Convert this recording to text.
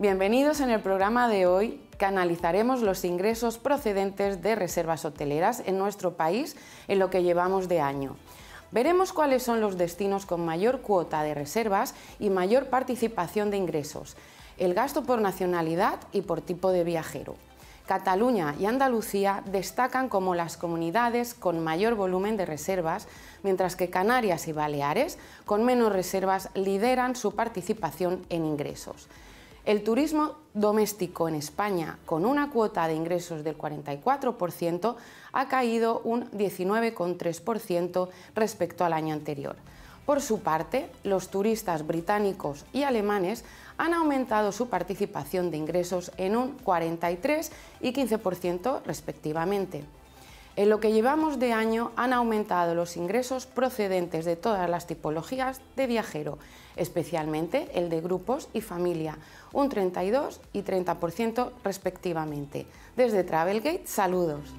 Bienvenidos. En el programa de hoy canalizaremos los ingresos procedentes de reservas hoteleras en nuestro país en lo que llevamos de año. Veremos cuáles son los destinos con mayor cuota de reservas y mayor participación de ingresos, el gasto por nacionalidad y por tipo de viajero. Cataluña y Andalucía destacan como las comunidades con mayor volumen de reservas, mientras que Canarias y Baleares, con menos reservas, lideran su participación en ingresos. El turismo doméstico en España, con una cuota de ingresos del 44%, ha caído un 19,3% respecto al año anterior. Por su parte, los turistas británicos y alemanes han aumentado su participación de ingresos en un 43% y 15% respectivamente. En lo que llevamos de año han aumentado los ingresos procedentes de todas las tipologías de viajero, especialmente el de grupos y familia, un 32 y 30% respectivamente. Desde Travelgate, saludos.